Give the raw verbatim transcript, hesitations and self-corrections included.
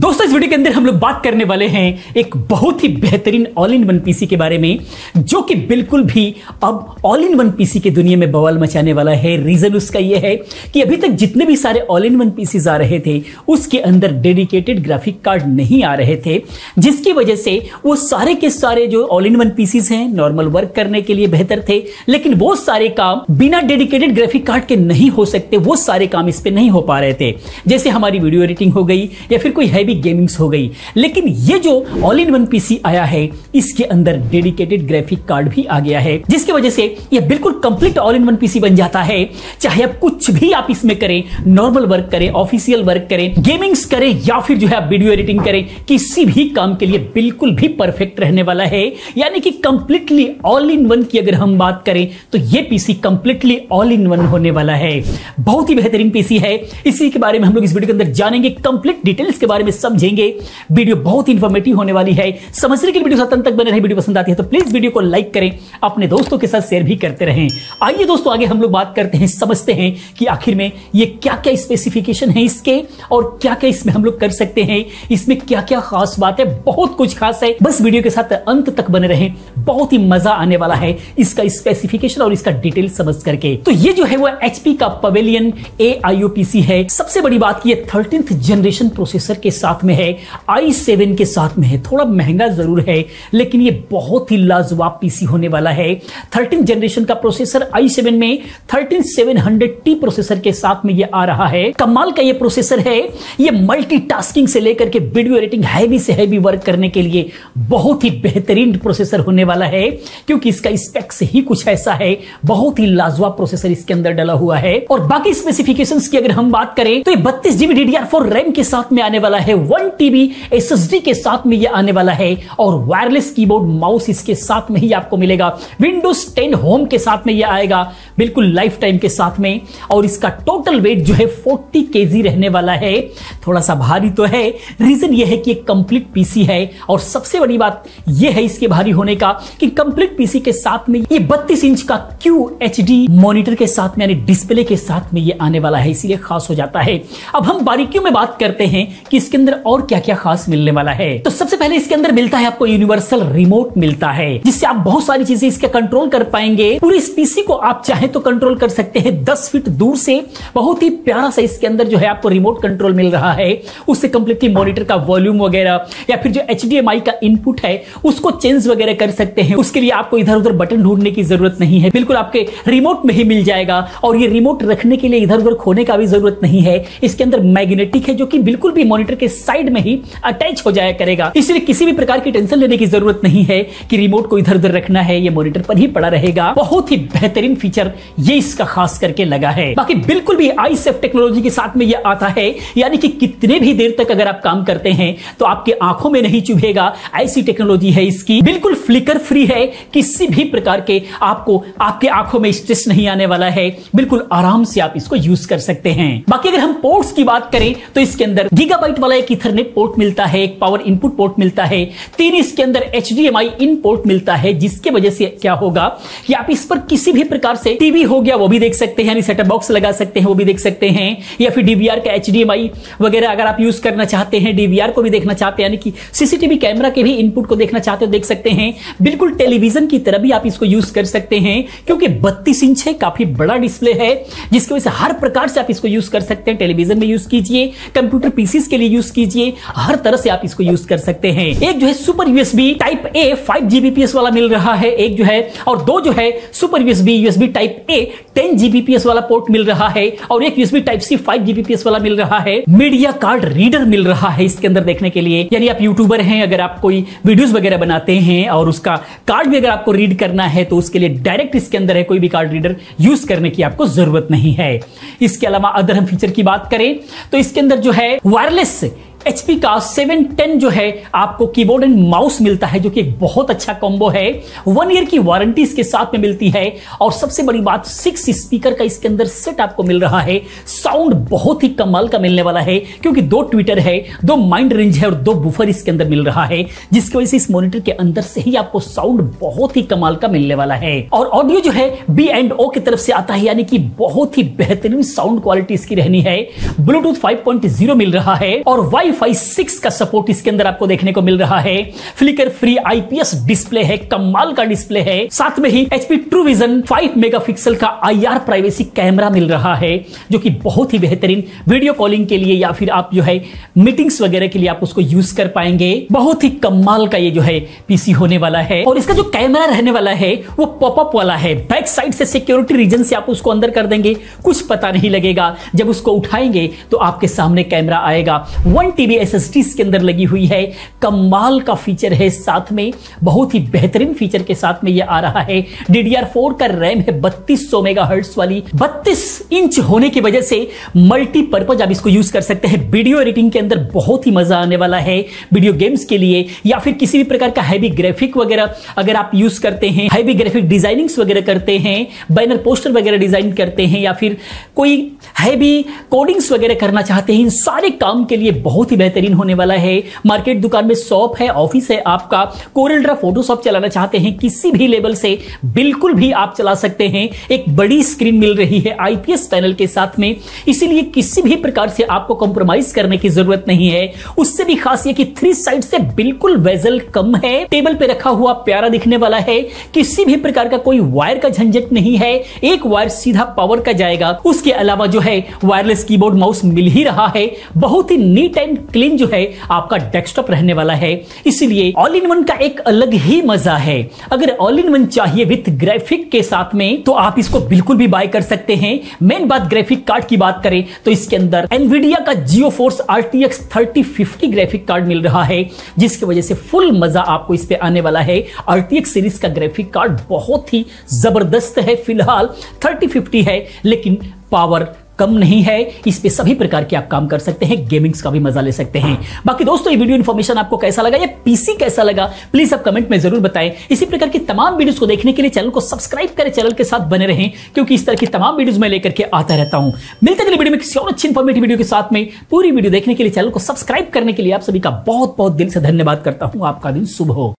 दोस्तों इस वीडियो के अंदर हम लोग बात करने वाले हैं एक बहुत ही बेहतरीन ऑल इन वन पीसी के बारे में, जो कि बिल्कुल भी अब ऑल इन वन पीसी की दुनिया में बवाल मचाने वाला है। रीजन उसका यह है कि अभी तक जितने भी सारे ऑल इन वन पीसीज आ रहे थे उसके अंदर डेडिकेटेड ग्राफिक कार्ड नहीं आ रहे थे, जिसकी वजह से वो सारे के सारे जो ऑल इन वन पीसीज हैं नॉर्मल वर्क करने के लिए बेहतर थे, लेकिन वो सारे काम बिना डेडिकेटेड ग्राफिक कार्ड के नहीं हो सकते। वो सारे काम इस पर नहीं हो पा रहे थे, जैसे हमारी वीडियो एडिटिंग हो गई या फिर कोई हैवी गेमिंग्स हो गई। लेकिन ये जो ऑल इन वन पीसी आया है इसके अंदर डेडिकेटेड ग्राफिक कार्ड भी आ गया है, जिसकी वजह से ये बिल्कुल complete all in one PC बन जाता है। चाहे आप कुछ भी आप इसमें करें, नॉर्मल वर्क करें, ऑफिशियल वर्क करें, गेमिंग्स करें या फिर जो है आप वीडियो एडिटिंग करें, किसी भी काम के लिए बिल्कुल भी परफेक्ट रहने वाला है। यानी कि कंप्लीटली ऑल इन वन की अगर हम बात करें तो यह PC completely all in one होने वाला है। बहुत ही बेहतरीन पीसी है, इसी के बारे में हम लोग इस वीडियो के अंदर जानेंगे, कंप्लीट डिटेल्स के बारे में समझेंगे। वीडियो बहुत इंफॉर्मेटिव होने वाली है, समझने के लिए वीडियो अंत तक बने रहे। वीडियो पसंद आती है तो प्लीज वीडियो को लाइक करें, अपने दोस्तों के साथ शेयर भी करते रहें। आइए दोस्तों आगे हम लोग बात करते हैं, समझते हैं कि आखिर में ये क्या क्या स्पेसिफिकेशन है इसके और क्या क्या इसमें हम लोग कर सकते हैं, इसमें क्या क्या खास बात है। बहुत कुछ खास है, बस वीडियो के साथ अंत तक बने रहें, बहुत ही मजा आने वाला है इसका स्पेसिफिकेशन और इसका डिटेल समझ करके। तो ये जो है वो एचपी का पवेलियन एआईओ पीसी है। सबसे बड़ी बात की थर्टीन्थ जनरेशन प्रोसेसर के साथ में है, आई सेवन के साथ में है। थोड़ा महंगा जरूर है लेकिन ये बहुत ही लाजवाब पीसी होने वाला है। थर्टीन्थ जनरेशन का प्रोसेसर आई सेवन में thirteen seven hundred T processor के साथ में ये आ रहा है। कमाल का ये प्रोसेसर है, ये मल्टीटास्किंग से लेकर के वीडियो एडिटिंग हैवी से हैवी वर्क करने के लिए बहुत ही बेहतरीन प्रोसेसर होने वाला है, क्योंकि इसका स्पेक्स ही कुछ ऐसा है। बहुत ही लाजवाब प्रोसेसर इसके अंदर डाला हुआ है। और बाकी स्पेसिफिकेशंस की अगर हम बात करें तो ये बत्तीस GB D D R four RAM के साथ में आने वाला है, वन टीबी एसएसडी के साथ में ये आने वाला है और वायरलेस कीबोर्ड माउस इसके साथ में ही आपको मिलेगा। विंडोज टेन होम के साथ में ये आएगा, बिल्कुल लाइफ टाइम के साथ में। और इसका टोटल वेट जो है चालीस केजी रहने वाला है। थोड़ा सा भारी तो है, रीजन ये है कि एक कंप्लीट पीसी है। और सबसे बड़ी बात ये है इसके भारी होने का कि कंप्लीट पीसी के साथ में ये बत्तीस इंच का क्यू एच डी मॉनिटर के साथ में यानी डिस्प्ले के साथ में ये आने वाला है, इसीलिए खास हो जाता है। अब हम बारीकियों में बात करते हैं कि इसके अंदर और क्या क्या खास मिलने वाला है। तो सबसे पहले इसके अंदर मिलता है आपको यूनिवर्सल रिमोट मिलता है, जिससे आप बहुत सारी चीजें इसके कंट्रोल कर पाएंगे। पूरे इस पीसी को आप चाहे तो कंट्रोल कर सकते हैं दस फीट दूर से। बहुत ही प्यारा सा इसके अंदर जो है आपको रिमोट कंट्रोल मिल रहा है, उससे कंप्लीटली मॉनिटर का वॉल्यूम वगैरह या फिर जो एच डी एम आई का इनपुट है उसको चेंज वगैरह कर सकते हैं। उसके लिए आपको इधर उधर बटन ढूंढने की जरूरत नहीं है, बिल्कुल आपके रिमोट में ही मिल जाएगा। और ये रिमोट रखने के लिए इधर उधर खोने का भी जरूरत नहीं है। इसके अंदर मैग्नेटिक है जो कि बिल्कुल भी मॉनिटर के साइड में ही अटैच हो जाया करेगा, इसलिए किसी भी प्रकार की टेंशन लेने की जरूरत नहीं है कि रिमोट को इधर उधर रखना है, ये मॉनिटर पर ही पड़ा रहेगा। बहुत ही बेहतरीन फीचर ये इसका खास करके लगा है। बाकी बिल्कुल भी आई सेफ टेक्नोलॉजी के साथ में ये आता है, यानी कि कितने भी देर तक अगर आप काम करते हैं तो आपकी आंखों में नहीं चुभेगा, ऐसी टेक्नोलॉजी है इसकी। बिल्कुल फ्लिकर फ्री है, किसी भी प्रकार के आपको आपके आंखों में स्ट्रेस नहीं आने वाला है, बिल्कुल आराम से आप इसको यूज कर सकते हैं। बाकी अगर हम पोर्ट्स की बात करें तो इसके अंदर गीगाबाइट वाला एक इथरनेट पोर्ट मिलता है, एक पावर इनपुट पोर्ट मिलता है, तीन इसके अंदर H D M I in port मिलता है, जिसके वजह से क्या होगा कि आप इस पर किसी भी प्रकार से टीवी हो गया वो भी देख सकते हैं, यानी सेटअप बॉक्स लगा सकते हैं वो भी देख सकते हैं, या फिर डीवीआर का एच डी एम आई वगैरह अगर आप यूज करना चाहते हैं, डीवीआर को भी देखना चाहते हैं, यानी कि सीसीटीवी कैमरा के भी इनपुट को देखना चाहते हो देख सकते हैं। बिल्कुल टेलीविजन की तरह भी आप इसको यूज कर सकते हैं, क्योंकि बत्तीस इंच है, काफी बड़ा डिस्प्ले है, जिसकी वजह से हर प्रकार से आप इसको यूज कर सकते हैं। टेलीविजन में यूज कीजिए, कंप्यूटर पीसीस के लिए यूज कीजिए, हर तरह से आप इसको यूज कर सकते हैं। एक जो है super USB type A five G B P S वाला मिल रहा है, एक जो है और दो जो है super USB USB type A ten G B P S वाला पोर्ट मिल रहा है और एक USB type C five G B P S वाला मिल रहा है। मीडिया कार्ड रीडर मिल रहा है इसके अंदर देखने के लिए, यानी आप यूट्यूबर हैं, अगर आप कोई वीडियोस वगैरह बनाते हैं और उसका कार्ड भी अगर आपको रीड करना है तो उसके लिए डायरेक्ट इसके अंदर है, कोई भी कार्ड रीडर यूज करने की आपको जरूरत नहीं है। इसके अलावा अदर हम फीचर की बात करें तो इसके अंदर जो है वायरलेस एचपी का सेवन टेन जो है आपको कीबोर्ड एंड माउस मिलता है, जो कि एक बहुत अच्छा कॉम्बो है। वन ईयर की वारंटी इसके साथ में मिलती है और सबसे बड़ी बात सिक्स स्पीकर का इसके अंदर सेट आपको मिल रहा है। साउंड बहुत ही कमाल का मिलने वाला है, क्योंकि दो ट्विटर है, दो माइंड रेंज है और दो बफर इसके अंदर मिल रहा है, जिसकी वजह से इस मॉनिटर के अंदर से ही आपको साउंड बहुत ही कमाल का मिलने वाला है। और ऑडियो जो है बी एंड ओ की तरफ से आता है, यानी कि बहुत ही बेहतरीन साउंड क्वालिटी इसकी रहनी है। ब्लूटूथ फाइव पॉइंट जीरो मिल रहा है और वाई वाईफाई सिक्स का सपोर्ट इसके अंदर आपको देखने को मिल रहा है। फ्लिकर फ्री आईपीएस डिस्प्ले है, कमाल का डिस्प्ले है। साथ में ही HP true vision five megapixel का आईआर प्राइवेसी कैमरा मिल रहा है, जो कि बहुत ही बेहतरीन वीडियो कॉलिंग के लिए या फिर आप जो है मीटिंग्स वगैरह के लिए आप उसको यूज कर पाएंगे। बहुत ही कमाल का ये जो है पीसी होने वाला है। और इसका जो कैमरा रहने वाला है वो पॉपअप वाला है। बैक साइड से सिक्योरिटी रीजन से आप उसको अंदर कर देंगे, कुछ पता नहीं लगेगा। जब उसको उठाएंगे तो आपके सामने कैमरा आएगा। वन टीबी एसएसडी के अंदर लगी हुई है, कमाल का फीचर है। साथ में बहुत ही बेहतरीन फीचर के साथ में ये आ रहा है। डी डी आर फोर का रैम है बत्तीस सौ मेगाहर्ट्ज़ वाली, बत्तीस इंच होने की वजह से मल्टीपर्पज आप इसको यूज कर सकते हैं। वीडियो एडिटिंग के अंदर बहुत ही मजा आने वाला है, वीडियो गेम्स के लिए या फिर किसी भी प्रकार का हैवी ग्राफिक वगैरह अगर आप यूज करते हैं, हैवी ग्राफिक डिजाइनिंग्स वगैरह करते हैं, बैनर पोस्टर वगैरह डिजाइन करते हैं या फिर कोई हैवी कोडिंग्स वगैरह करना चाहते हैं, इन सारे काम के लिए बहुत ही बेहतरीन होने वाला है। मार्केट दुकान में शॉप है, ऑफिस है आपका, कोरल ड्रा फोटोशॉप चलाना चाहते हैं किसी भी लेवल से, बिल्कुल भी आप चला सकते हैं। एक बड़ी स्क्रीन मिल रही है आईपीएस पैनल के साथ में, इसीलिए किसी भी प्रकार से आपको कॉम्प्रोमाइज करने की जरूरत नहीं है। उससे भी खास ये कि थ्री साइड से बिल्कुल वेजल कम है, टेबल पे रखा हुआ प्यारा दिखने वाला है। किसी भी प्रकार का कोई वायर का झंझट नहीं है, एक वायर सीधा पावर का जाएगा। उसके अलावा जो है वायरलेस कीबोर्ड माउस मिल ही रहा है। बहुत ही नीट एंड क्लीन जो है आपका डेस्कटॉप रहने वाला है, इसीलिए ऑल इन वन का एक अलग ही मजा है। अगर ऑल इन वन चाहिए विथ ग्राफिक के साथ में तो आप इसको बिल्कुल भी बाय कर सकते हैं। मेन बात ग्राफिक कार्ड की बात करें तो इसके अंदर एनवीडिया का GeForce R T X thirty fifty graphic card मिल रहा है, जिसकी वजह से फुल मजा आपको इस पे आने वाला है। आर टी एक्स सीरीज का ग्राफिक कार्ड बहुत ही जबरदस्त है। फिलहाल थर्टी फिफ्टी है लेकिन पावर कम नहीं है, इस पे सभी प्रकार के आप काम कर सकते हैं, गेमिंग्स का भी मजा ले सकते हैं। बाकी दोस्तों ये वीडियो इन्फॉर्मेशन आपको कैसा लगा, ये पीसी कैसा लगा, प्लीज आप कमेंट में जरूर बताएं। इसी प्रकार की तमाम वीडियोस को देखने के लिए चैनल को सब्सक्राइब करें, चैनल के साथ बने रहें, क्योंकि इस तरह की तमाम वीडियोस मैं लेकर के आता रहता हूं। मिलते अगली वीडियो में किसी और अच्छी इन्फॉर्मेटिव वीडियो के साथ में। पूरी वीडियो देखने के लिए, चैनल को सब्सक्राइब करने के लिए आप सभी का बहुत बहुत दिल से धन्यवाद करता हूं। आपका दिन शुभ हो।